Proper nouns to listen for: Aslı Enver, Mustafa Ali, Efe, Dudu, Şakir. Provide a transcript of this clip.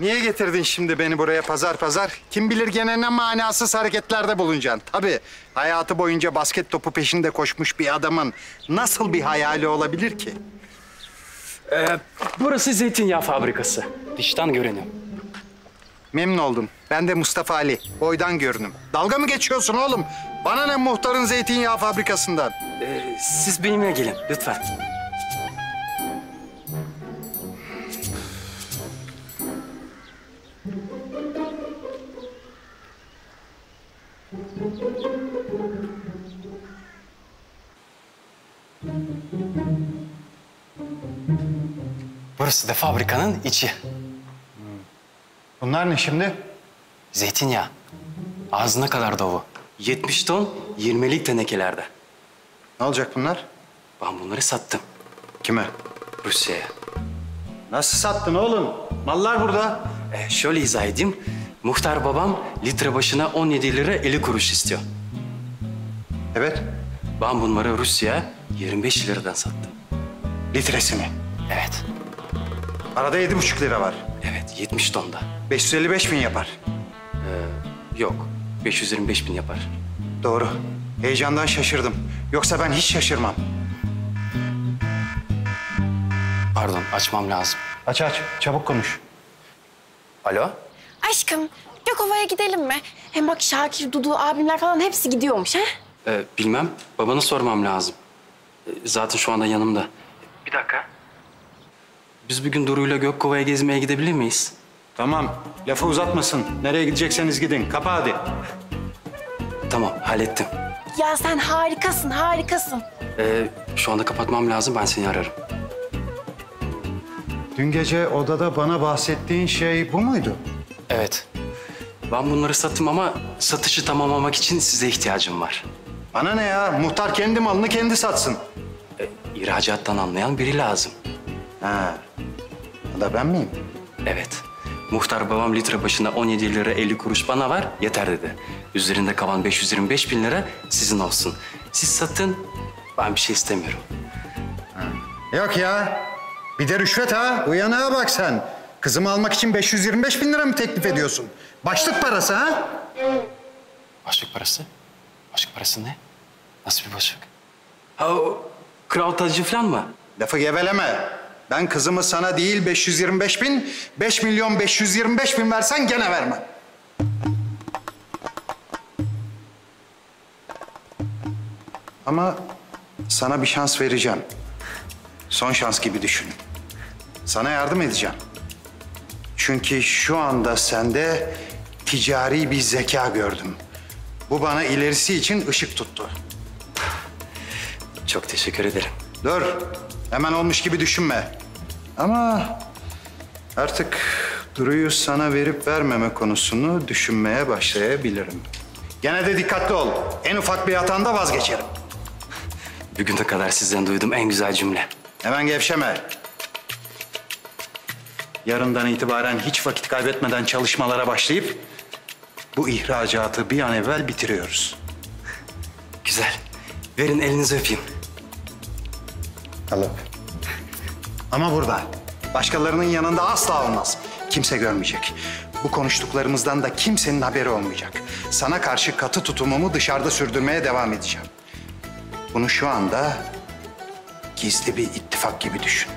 Niye getirdin şimdi beni buraya pazar pazar? Kim bilir gene ne manasız hareketlerde bulunacaksın. Tabii hayatı boyunca basket topu peşinde koşmuş bir adamın nasıl bir hayali olabilir ki? Burası zeytinyağı fabrikası. Dıştan görünüm. Memnun oldum. Ben de Mustafa Ali. Boydan görünüm. Dalga mı geçiyorsun oğlum? Bana ne muhtarın zeytinyağı fabrikasından? Siz benimle gelin lütfen. Burası da fabrikanın içi. Bunlar ne şimdi? Zeytinyağı. Ağzına kadar dolu. 70 ton 20'lik tenekelerde. Ne olacak bunlar? Ben bunları sattım. Kime? Rusya'ya. Nasıl sattın oğlum? Mallar burada. Şöyle izah edeyim. Muhtar babam litre başına 17 lira 50 kuruş istiyor. Evet. Ben bunları Rusya'ya 25 liradan sattım. Litresi mi? Evet. Arada 7,5 lira var. Evet, 70 tonda. 555 bin yapar. Yok, 525 bin yapar. Doğru. Heyecandan şaşırdım. Yoksa ben hiç şaşırmam. Pardon, açmam lazım. Aç. Çabuk konuş. Alo? Aşkım, Gökova'ya gidelim mi? Hem bak Şakir, Dudu, abimler falan hepsi gidiyormuş ha? Bilmem. Babana sormam lazım. Zaten şu anda yanımda. Bir dakika. Biz bugün Duru'yla Gökkova'ya gezmeye gidebilir miyiz? Tamam. Lafı uzatmasın. Nereye gidecekseniz gidin. Kapa hadi. Tamam, hallettim. Ya sen harikasın, harikasın. Şu anda kapatmam lazım. Ben seni ararım. Dün gece odada bana bahsettiğin şey bu muydu? Evet. Ben bunları sattım ama satışı tamamlamak için size ihtiyacım var. Bana ne ya? Muhtar kendi malını kendi satsın. İhracattan anlayan biri lazım. Ha, o da ben miyim? Evet. Muhtar babam litre başına 17 lira 50 kuruş bana var, yeter dedi. Üzerinde kalan 525 bin lira sizin olsun. Siz satın, ben bir şey istemiyorum. Ha. Yok ya, bir de rüşvet ha, uyanığa bak sen. Kızımı almak için 525 bin lira mı teklif ediyorsun? Başlık parası ha? Başlık parası? Başlık parası ne? Nasıl bir başlık? Ha, kravatacı falan mı? Lafı geveleme. Ben kızımı sana değil 525 bin, 5.525.000 versen gene vermem. Ama sana bir şans vereceğim. Son şans gibi düşün. Sana yardım edeceğim. Çünkü şu anda sende ticari bir zeka gördüm. Bu bana ilerisi için ışık tuttu. Çok teşekkür ederim. Dur. Hemen olmuş gibi düşünme. Ama artık Duru'yu sana verip vermeme konusunu düşünmeye başlayabilirim. Gene de dikkatli ol. En ufak bir hatanda vazgeçerim. Bugüne kadar sizden duyduğum en güzel cümle. Hemen gevşeme. Yarından itibaren hiç vakit kaybetmeden çalışmalara başlayıp bu ihracatı bir an evvel bitiriyoruz. Güzel. Verin elinizi öpeyim. Alıp. Ama burada. Başkalarının yanında asla olmaz. Kimse görmeyecek. Bu konuştuklarımızdan da kimsenin haberi olmayacak. Sana karşı katı tutumumu dışarıda sürdürmeye devam edeceğim. Bunu şu anda gizli bir ittifak gibi düşün.